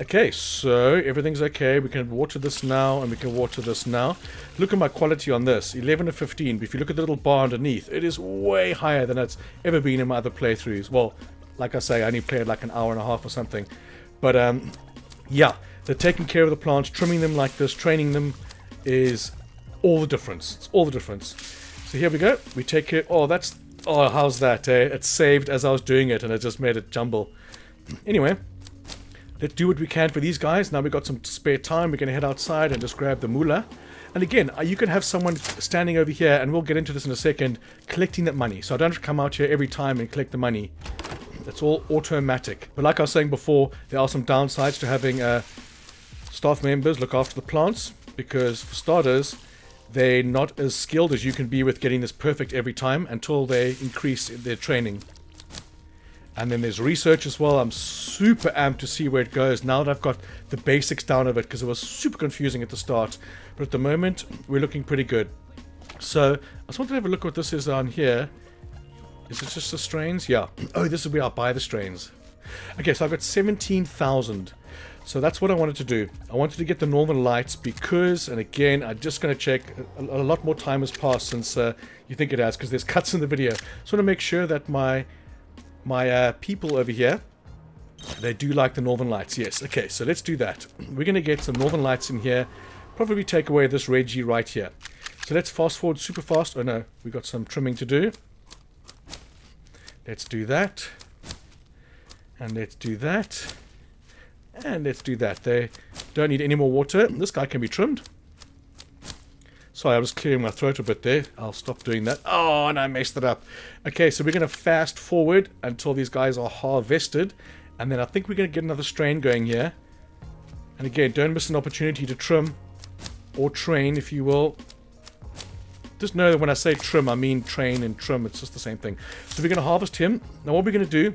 Okay, so everything's okay. We can water this now, and we can water this now. Look at my quality on this, eleven to fifteen. But if you look at the little bar underneath, it is way higher than it's ever been in my other playthroughs. Well, like I say, I only played like an hour and a half or something. But, um, yeah, they're taking care of the plants, trimming them like this, training them is all the difference. It's all the difference. So here we go. We take care... Oh, that's... Oh, how's that, eh? It saved as I was doing it, and it just made it jumble. Anyway, let's do what we can for these guys. Now we've got some spare time. We're going to head outside and just grab the moolah. And again, you can have someone standing over here, and we'll get into this in a second, collecting that money. So I don't have to come out here every time and collect the money. It's all automatic. But like I was saying before, there are some downsides to having uh, staff members look after the plants, because for starters, they're not as skilled as you can be with getting this perfect every time until they increase their training. And then there's research as well. I'm super amped to see where it goes now that I've got the basics down of it, because it was super confusing at the start. But at the moment, we're looking pretty good. So I just wanted to have a look at what this is on here. Is it just the strains? Yeah. Oh, this is where I buy the strains. Okay, so I've got seventeen thousand. So that's what I wanted to do. I wanted to get the Northern Lights because, and again, I'm just going to check. A, a lot more time has passed since uh, you think it has, because there's cuts in the video. So I want to make sure that my my uh, people over here, they do like the Northern Lights. Yes. Okay, so let's do that. We're going to get some Northern Lights in here. Probably take away this Reggie right here. So let's fast forward super fast. Oh no, we've got some trimming to do. Let's do that, and let's do that, and let's do that. They don't need any more water. This guy can be trimmed. Sorry, I was clearing my throat a bit there. I'll stop doing that. Oh, and I messed it up. Okay, so we're going to fast forward until these guys are harvested, and then I think we're going to get another strain going here. And again, don't miss an opportunity to trim or train, if you will. Just know that when I say trim, I mean train and trim. It's just the same thing. So we're going to harvest him. Now what we're going to do,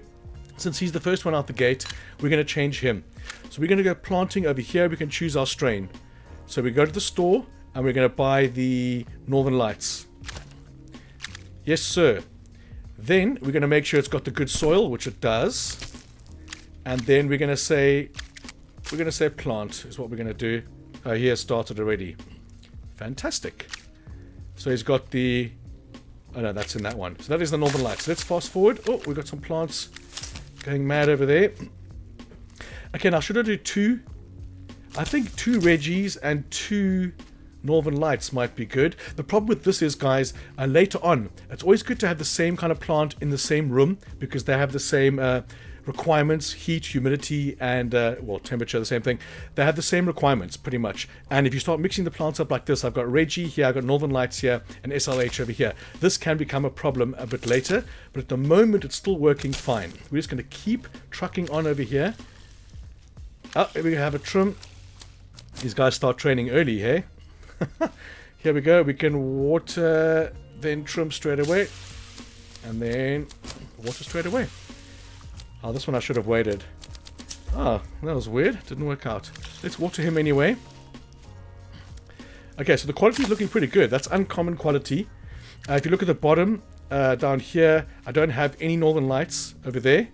since he's the first one out the gate, we're going to change him. So we're going to go planting over here. We can choose our strain. So we go to the store, and we're going to buy the Northern Lights. Yes, sir. Then we're going to make sure it's got the good soil, which it does. And then we're going to say, we're going to say plant is what we're going to do. Oh, he has started already. Fantastic. So he's got the... Oh no, that's in that one. So that is the Northern Lights. Let's fast forward. Oh, we've got some plants going mad over there. Okay, now should I do two? I think two Reggies and two Northern Lights might be good. The problem with this is, guys, uh, later on, it's always good to have the same kind of plant in the same room because they have the same uh, requirements, heat, humidity, and, uh, well, temperature, the same thing. They have the same requirements, pretty much. And if you start mixing the plants up like this, I've got Reggie here, I've got Northern Lights here, and S L H over here. This can become a problem a bit later, but at the moment, it's still working fine. We're just going to keep trucking on over here. Oh, here we have a trim. These guys start training early, hey? Here we go. We can water, then trim straight away. And then water straight away. Oh, this one I should have waited. Oh, that was weird. Didn't work out. Let's water him anyway. Okay, so the quality is looking pretty good. That's uncommon quality. Uh, if you look at the bottom, uh, down here, I don't have any Northern Lights over there.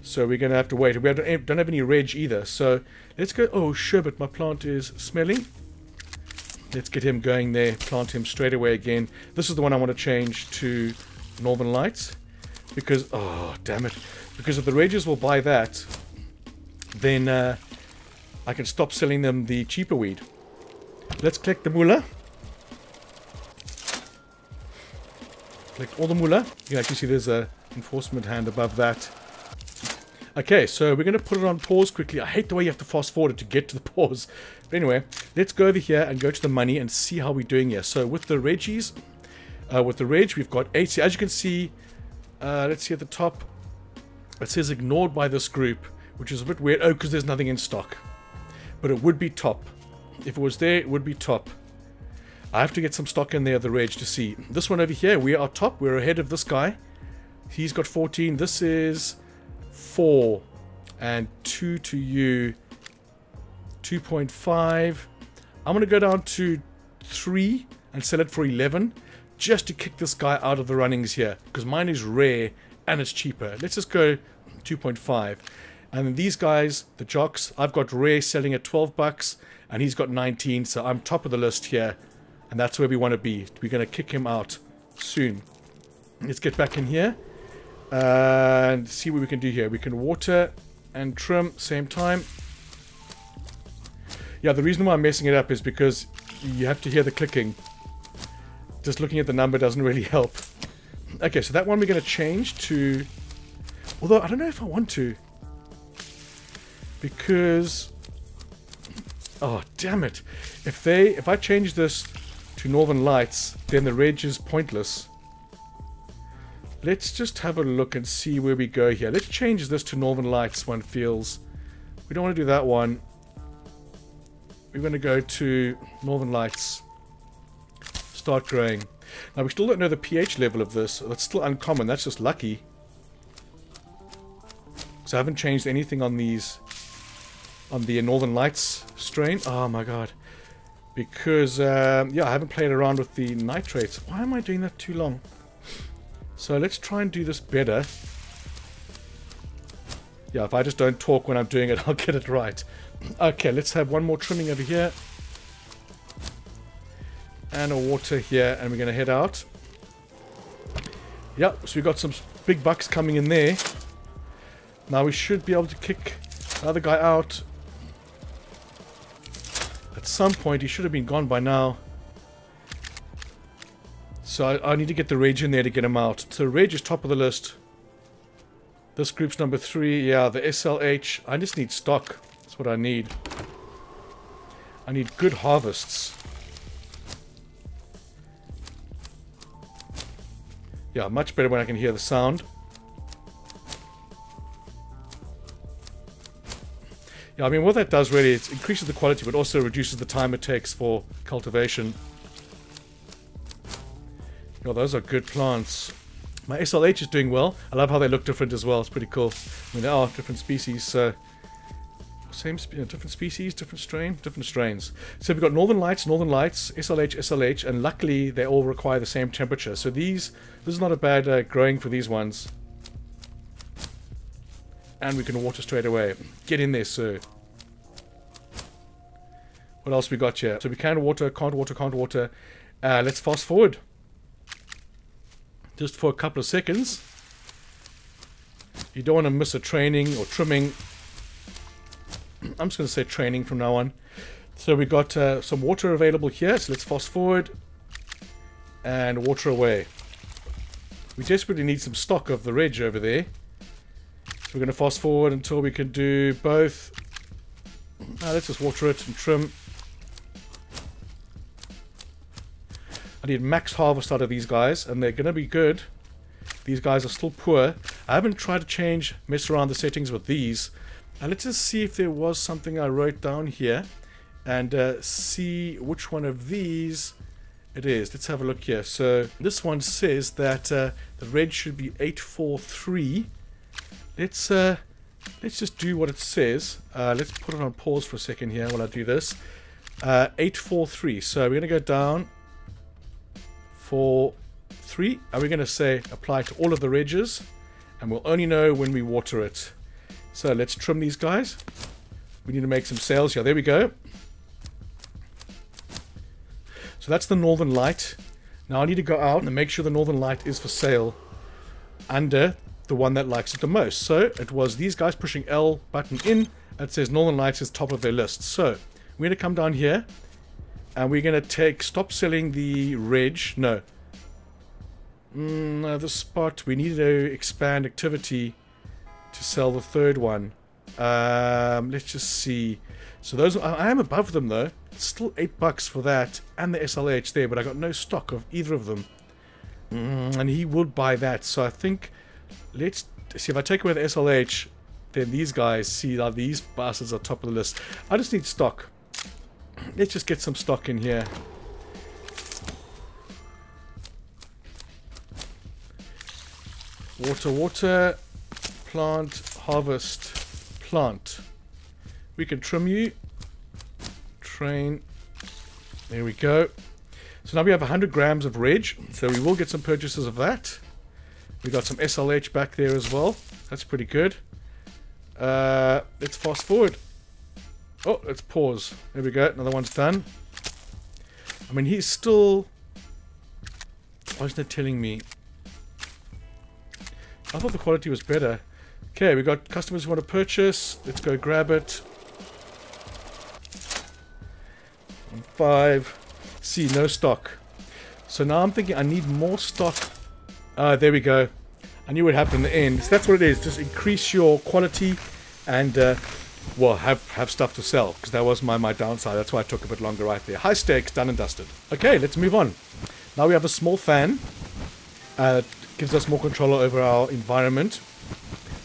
So we're going to have to wait. We don't have any Reg either. So let's go. Oh, sure, but my plant is smelling. Let's get him going there. Plant him straight away again. This is the one I want to change to Northern Lights. Because, oh, damn it. Because if the Regis will buy that, then uh, I can stop selling them the cheaper weed. Let's collect the moolah. Collect all the moolah. You can actually see there's a enforcement hand above that. Okay, so we're going to put it on pause quickly. I hate the way you have to fast forward it to get to the pause. But anyway, let's go over here and go to the money and see how we're doing here. So with the Reggies, uh, with the Reg, we've got eighty. As you can see, uh, let's see at the top. It says ignored by this group, which is a bit weird. Oh, because there's nothing in stock. But it would be top. If it was there, it would be top. I have to get some stock in there, the Reg, to see. This one over here, we are top. We're ahead of this guy. He's got fourteen. This is... four and two to you, two point five. I'm gonna go down to three and sell it for eleven just to kick this guy out of the runnings here, because mine is rare and it's cheaper. Let's just go two point five. And then these guys, the jocks, I've got rare selling at twelve bucks and he's got nineteen, so I'm top of the list here, and that's where we want to be. We're gonna kick him out soon. Let's get back in here and see what we can do here. We can water and trim same time. Yeah, the reason why I'm messing it up is because you have to hear the clicking. Just looking at the number doesn't really help. Okay, so that one we're going to change to, although I don't know if I want to, because, oh damn it, if they if I change this to Northern Lights, then the Reg is pointless. Let's just have a look and see where we go here. Let's change this to Northern Lights, one feels. We don't want to do that one. We're going to go to Northern Lights. Start growing. Now, we still don't know the pH level of this. That's still uncommon. That's just lucky. So I haven't changed anything on these, on the Northern Lights strain. Oh, my God. Because, um, yeah, I haven't played around with the nitrates. Why am I doing that too long? So let's try and do this better. Yeah, if I just don't talk when I'm doing it, I'll get it right. Okay, let's have one more trimming over here. And a water here, and we're going to head out. Yep, so we've got some big bucks coming in there. Now we should be able to kick the other guy out. At some point, he should have been gone by now. So I, I need to get the Reg in there to get him out. So Reg is top of the list. This group's number three. Yeah, the S L H. I just need stock. That's what I need. I need good harvests. Yeah, much better when I can hear the sound. Yeah, I mean, what that does really, it increases the quality, but also reduces the time it takes for cultivation. Oh, those are good plants. My S L H is doing well. I love how they look different as well. It's pretty cool. I mean, they are different species. So same, spe different species, different strain, different strains. So we've got Northern Lights, Northern Lights, S L H, S L H, and luckily they all require the same temperature. So these, this is not a bad uh, growing for these ones. And we can water straight away. Get in there, sir. What else we got here? So we can water, can't water, can't water. Uh, let's fast forward. Just for a couple of seconds. You don't want to miss a training or trimming. I'm just going to say training from now on. So we got uh, some water available here, so let's fast forward. And water away. We desperately need some stock of the Reg over there. So we're going to fast forward until we can do both. Now let's just water it and trim. I need max harvest out of these guys, and they're going to be good. These guys are still poor. I haven't tried to change, mess around the settings with these. Now let's just see if there was something I wrote down here. And uh, see which one of these it is. Let's have a look here. So this one says that uh, the red should be eight four three. Let's uh, let's just do what it says. Uh, let's put it on pause for a second here while I do this. Uh, eight four three. So we're going to go down four three. And we're going to say apply to all of the regs. And we'll only know when we water it. So let's trim these guys. We need to make some sales here. There we go. So that's the Northern Light. Now I need to go out and make sure the Northern Light is for sale under the one that likes it the most. So it was these guys pushing L button in. It says Northern Lights is top of their list. So we're going to come down here and we're going to take stop selling the Reg. No. Mm, no, this spot. We need to expand activity to sell the third one. Um, let's just see. So those, I am above them though. It's still eight bucks for that and the S L H there, but I got no stock of either of them. Mm, and he would buy that, so I think let's see if I take away the S L H, then these guys see that these bastards are top of the list. I just need stock. Let's just get some stock in here. Water, water, plant, harvest. Plant. We can trim you. Train. There we go. So now we have one hundred grams of Reg. So we will get some purchases of that. We got some S L H back there as well. That's pretty good. Uh, let's fast forward. Oh, let's pause. There we go. Another one's done. I mean, he's still... Why isn't it telling me? I thought the quality was better. Okay, we got customers who want to purchase. Let's go grab it. And five. See, no stock. So now I'm thinking I need more stock. Ah, uh, there we go. I knew what happened in the end. So that's what it is. Just increase your quality and, uh, well, have, have stuff to sell. Because that was my, my downside. That's why it took a bit longer right there. High stakes, done and dusted. Okay, let's move on. Now we have a small fan. Uh, gives us more control over our environment.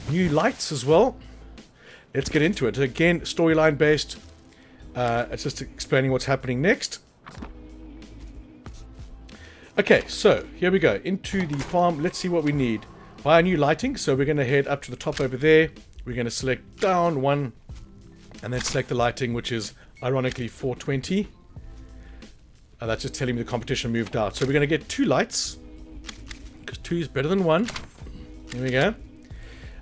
New lights as well. Let's get into it. Again, storyline based. Uh, it's just explaining what's happening next. Okay, so here we go. Into the farm. Let's see what we need. Buy new lighting. So we're going to head up to the top over there. We're going to select down one. And then select the lighting, which is ironically four twenty. Uh, that's just telling me the competition moved out. So we're going to get two lights. Because two is better than one. Here we go.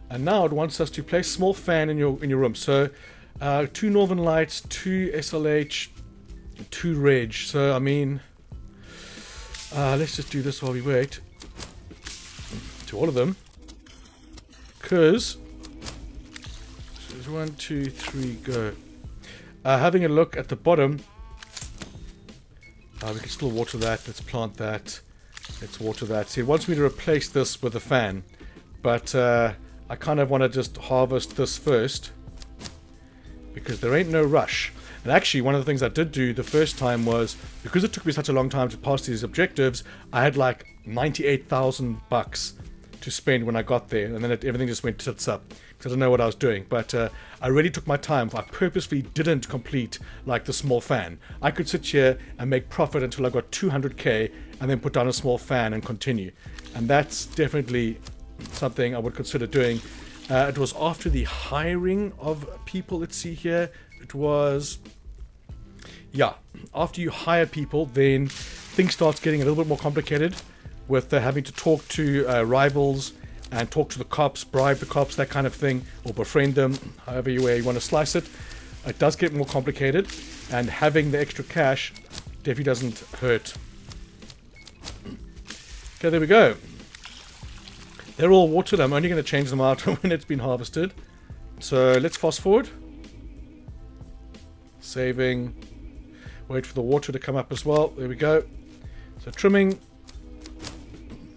And now it wants us to place a small fan in your in your room. So, uh, two Northern Lights, two S L H, two Reg. So, I mean, uh, let's just do this while we wait. To all of them. Because, so there's one, two, three, go. Uh, having a look at the bottom. Uh, we can still water that. Let's plant that. Let's water that. See, it wants me to replace this with a fan. But... Uh, I kind of want to just harvest this first because there ain't no rush. And actually, one of the things I did do the first time was, because it took me such a long time to pass these objectives, I had like ninety-eight thousand bucks to spend when I got there, and then it, everything just went tits up because I didn't know what I was doing. But uh, I really took my time. I purposely didn't complete like the small fan. I could sit here and make profit until I got two hundred K and then put down a small fan and continue. And that's definitely something I would consider doing. Uh, it was after the hiring of people. Let's see here. It was, yeah, after you hire people, then things starts getting a little bit more complicated with uh, having to talk to uh, rivals and talk to the cops, bribe the cops, that kind of thing, or befriend them, however you, way you want to slice it. It does get more complicated, and having the extra cash definitely doesn't hurt. Okay, there we go. They're all watered. I'm only going to change them out when it's been harvested. So let's fast forward. Saving. Wait for the water to come up as well. There we go. So trimming.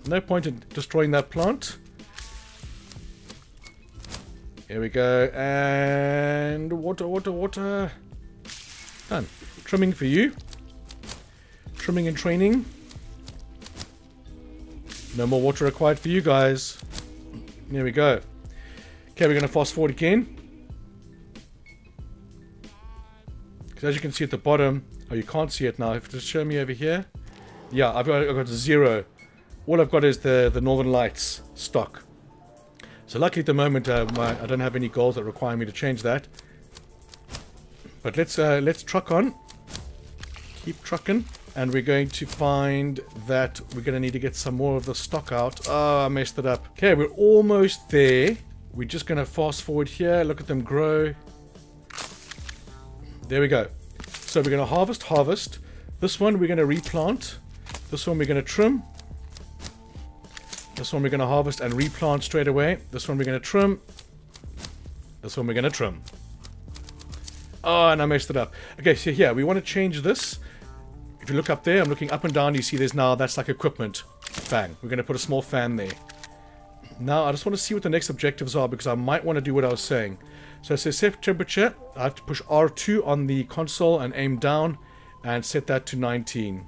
No point in destroying that plant. Here we go. And water, water, water. Done. Trimming for you. Trimming and training. No more water required for you guys. There we go. Okay, we're going to fast forward again. Because as you can see at the bottom, oh, you can't see it now. If you just show me over here. Yeah, I've got, I've got zero. All I've got is the, the Northern Lights stock. So luckily at the moment, uh, my, I don't have any goals that require me to change that. But let's, uh, let's truck on. Keep trucking. And we're going to find that we're going to need to get some more of the stock out. Oh, I messed it up. Okay, we're almost there. We're just going to fast forward here. Look at them grow. There we go. So we're going to harvest, harvest. This one we're going to replant. This one we're going to trim. This one we're going to harvest and replant straight away. This one we're going to trim. This one we're going to trim. Oh, and I messed it up. Okay, so here, we want to change this. If you look up there, I'm looking up and down, you see there's now, that's like equipment. Bang. We're going to put a small fan there. Now, I just want to see what the next objectives are, because I might want to do what I was saying. So it says set temperature. I have to push R two on the console and aim down and set that to nineteen.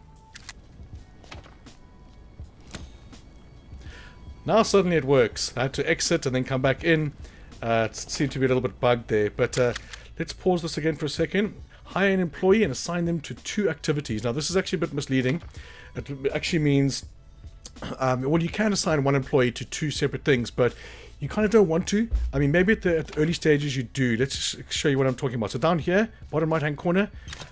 Now suddenly it works. I had to exit and then come back in. Uh, it seemed to be a little bit bugged there, but uh, let's pause this again for a second. Hire an employee and assign them to two activities. Now, this is actually a bit misleading. It actually means, um, well, you can assign one employee to two separate things, but you kind of don't want to. I mean, maybe at the, at the early stages you do. Let's just show you what I'm talking about. So down here, bottom right-hand corner,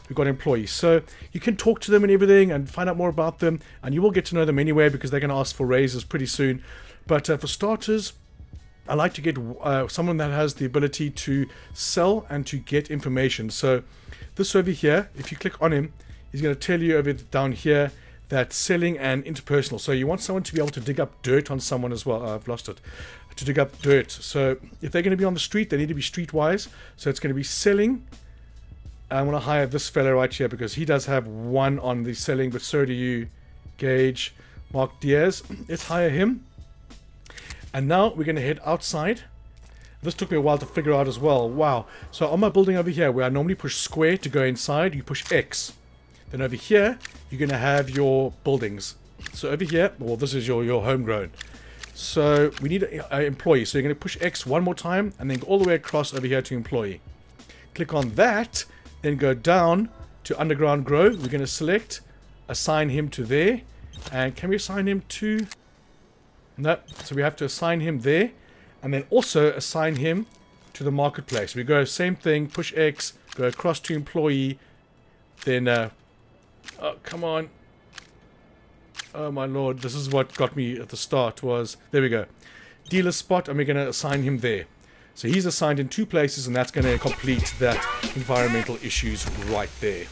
we've got employees. So you can talk to them and everything and find out more about them, and you will get to know them anyway because they're going to ask for raises pretty soon. But uh, for starters, I like to get uh, someone that has the ability to sell and to get information. So this over here, if you click on him, he's going to tell you over down here that selling and interpersonal. So you want someone to be able to dig up dirt on someone as well. Oh, I've lost it. To dig up dirt. So if they're going to be on the street, they need to be streetwise. So it's going to be selling. I want to hire this fellow right here because he does have one on the selling, but so do you, Gage, Mark Diaz. Let's hire him. And now we're going to head outside. This took me a while to figure out as well. Wow. So on my building over here, where I normally push square to go inside, you push X. Then over here, you're going to have your buildings. So over here, well, this is your, your homegrown. So we need an employee. So you're going to push X one more time and then go all the way across over here to employee. Click on that, then go down to underground grow. We're going to select, assign him to there. And can we assign him to... No, so we have to assign him there, and then also assign him to the marketplace. We go same thing, push X, go across to employee, then, uh, oh, come on. Oh my lord, this is what got me at the start was, there we go. Dealer spot, and we're going to assign him there. So he's assigned in two places, and that's going to complete that environmental issues right there.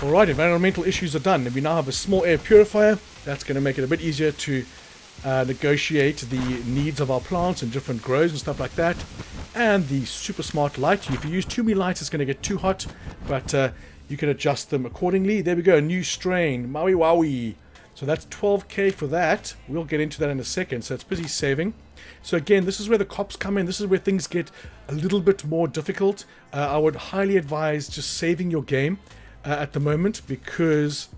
Alright, environmental issues are done. And we now have a small air purifier. That's going to make it a bit easier to uh, negotiate the needs of our plants and different grows and stuff like that. And the super smart light. If you use too many lights, it's going to get too hot. But uh, you can adjust them accordingly. There we go, new strain. Maui Wowie. So that's twelve K for that. We'll get into that in a second. So it's busy saving. So again, this is where the cops come in. This is where things get a little bit more difficult. Uh, I would highly advise just saving your game. Uh, at the moment, because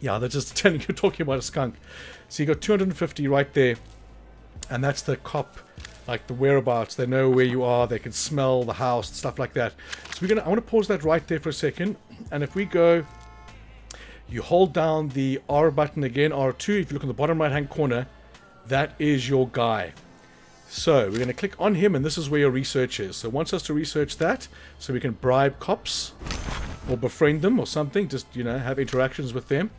yeah, they're just telling you, talking about a skunk. So you got two hundred fifty right there, and that's the cop, like the whereabouts. They know where you are, they can smell the house, stuff like that. So we're gonna, I want to pause that right there for a second. And if we go, you hold down the R button again, R two. If you look in the bottom right hand corner, that is your guy. So we're gonna click on him, and this is where your research is. So it wants us to research that, so we can bribe cops. Or befriend them or something. Just, you know, have interactions with them.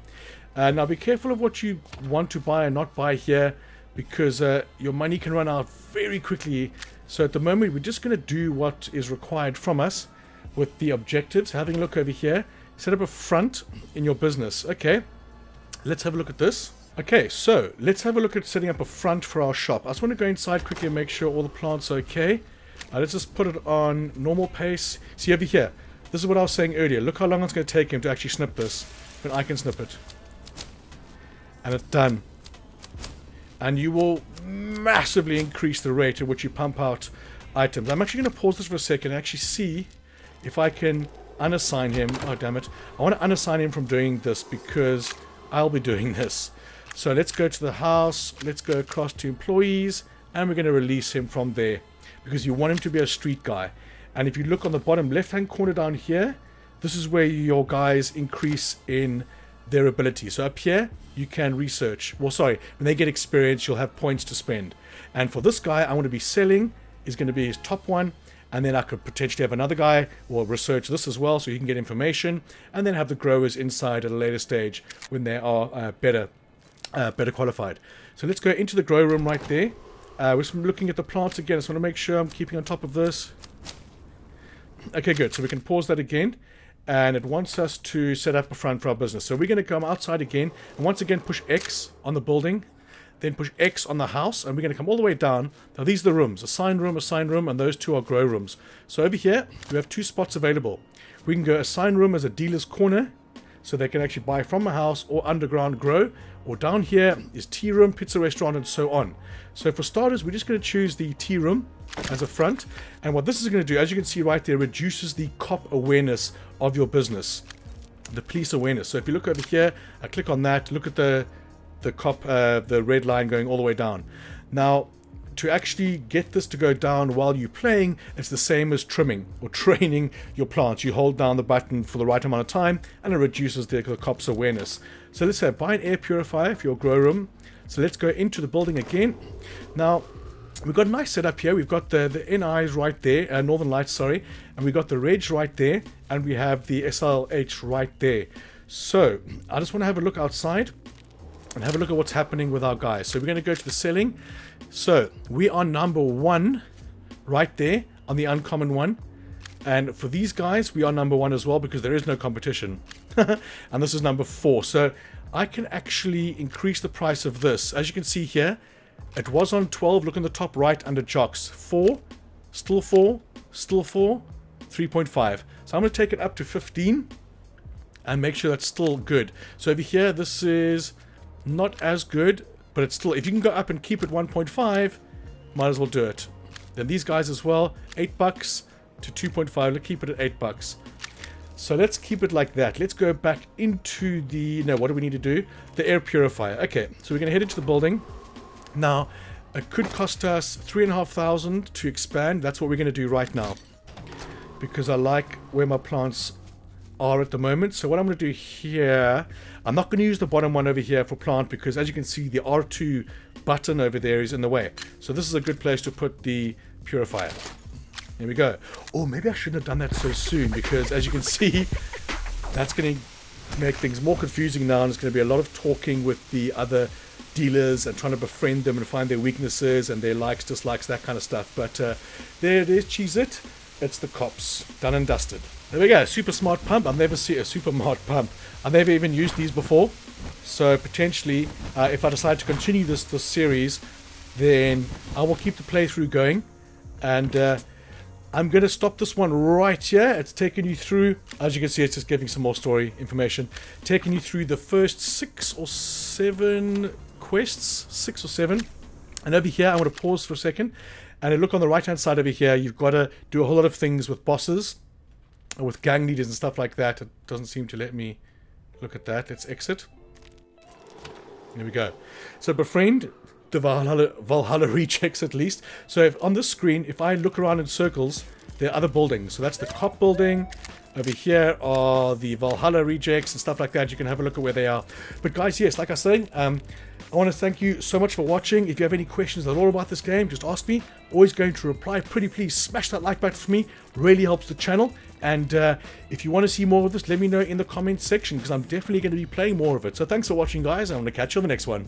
Uh, now be careful of what you want to buy and not buy here. Because uh, your money can run out very quickly. So at the moment we're just going to do what is required from us. With the objectives. Having a look over here. Set up a front in your business. Okay. Let's have a look at this. Okay, so let's have a look at setting up a front for our shop. I just want to go inside quickly and make sure all the plants are okay. Uh, let's just put it on normal pace. See over here. This is what I was saying earlier. Look how long it's going to take him to actually snip this. But I can snip it. And it's done. And you will massively increase the rate at which you pump out items. I'm actually going to pause this for a second and actually see if I can unassign him. Oh, damn it. I want to unassign him from doing this because I'll be doing this. So let's go to the house. Let's go across to employees. And we're going to release him from there. Because you want him to be a street guy. And if you look on the bottom left-hand corner down here, this is where your guys increase in their ability. So up here, you can research. Well, sorry, when they get experience, you'll have points to spend. And for this guy, I want to be selling. Is going to be his top one. And then I could potentially have another guy or research this as well so you can get information. And then have the growers inside at a later stage when they are uh, better uh, better qualified. So let's go into the grow room right there. Uh, we're just looking at the plants again. I just want to make sure I'm keeping on top of this. Okay, good. So we can pause that again. And it wants us to set up a front for our business. So we're going to come outside again. And once again, push X on the building. Then push X on the house. And we're going to come all the way down. Now, these are the rooms. Assign room, assign room. And those two are grow rooms. So over here, we have two spots available. We can go assign room as a dealer's corner. So they can actually buy from a house or underground grow. Or down here is tea room, pizza restaurant, and so on. So for starters, we're just going to choose the tea room as a front. And what this is going to do, as you can see right there, reduces the cop awareness of your business. The police awareness. So if you look over here, I click on that. Look at the, the cop, uh, the red line going all the way down. Now, to actually get this to go down while you're playing, it's the same as trimming or training your plants. You hold down the button for the right amount of time and it reduces the, the cop's awareness. So let's say buy an air purifier for your grow room. So let's go into the building again. Now, we've got a nice setup here. We've got the, the N Is right there, uh, Northern Lights, sorry. And we've got the Reg right there. And we have the S L H right there. So I just want to have a look outside and have a look at what's happening with our guys. So we're going to go to the selling. So we are number one right there on the uncommon one. And for these guys, we are number one as well because there is no competition. And this is number four. So I can actually increase the price of this. As you can see here, it was on twelve. Look in the top right under jocks. Four, still four, still four, three point five. So I'm going to take it up to fifteen and make sure that's still good. So over here, this is not as good, but it's still, if you can go up and keep it one point five, might as well do it. Then these guys as well, eight bucks to two point five. Let's keep it at eight bucks. So let's keep it like that. Let's go back into the, no, what do we need to do? The air purifier. Okay, so we're going to head into the building. Now, it could cost us three and a half thousand to expand. That's what we're going to do right now because I like where my plants are at the moment. So what I'm going to do here, I'm not going to use the bottom one over here for plant because as you can see the R two button over there is in the way. So this is a good place to put the purifier. There we go. Oh, maybe I shouldn't have done that so soon because as you can see that's going to make things more confusing now and it's going to be a lot of talking with the other dealers and trying to befriend them and find their weaknesses and their likes, dislikes, that kind of stuff. But uh, there it is, cheese it. It's the cops. Done and dusted. There we go. Super smart pump. I've never seen a super smart pump. I've never even used these before. So potentially, uh, if I decide to continue this, this series, then I will keep the playthrough going. And uh, I'm going to stop this one right here. It's taken you through, as you can see, it's just giving some more story information. Taking you through the first six or seven quests. Six or seven. And over here, I want to pause for a second. And look on the right-hand side over here, you've got to do a whole lot of things with bosses, with gang leaders and stuff like that. It doesn't seem to let me look at that. Let's exit. There we go. So befriend the Valhalla, Valhalla rejects at least. So if, on this screen, if I look around in circles, there are other buildings. So that's the cop building. Over here are the Valhalla rejects and stuff like that. You can have a look at where they are. But guys, yes, like I was saying, um, I want to thank you so much for watching. If you have any questions at all about this game, just ask me. Always going to reply. Pretty please smash that like button for me. Really helps the channel. And uh, if you want to see more of this, let me know in the comments section because I'm definitely going to be playing more of it. So thanks for watching, guys. I'm going to catch you on the next one.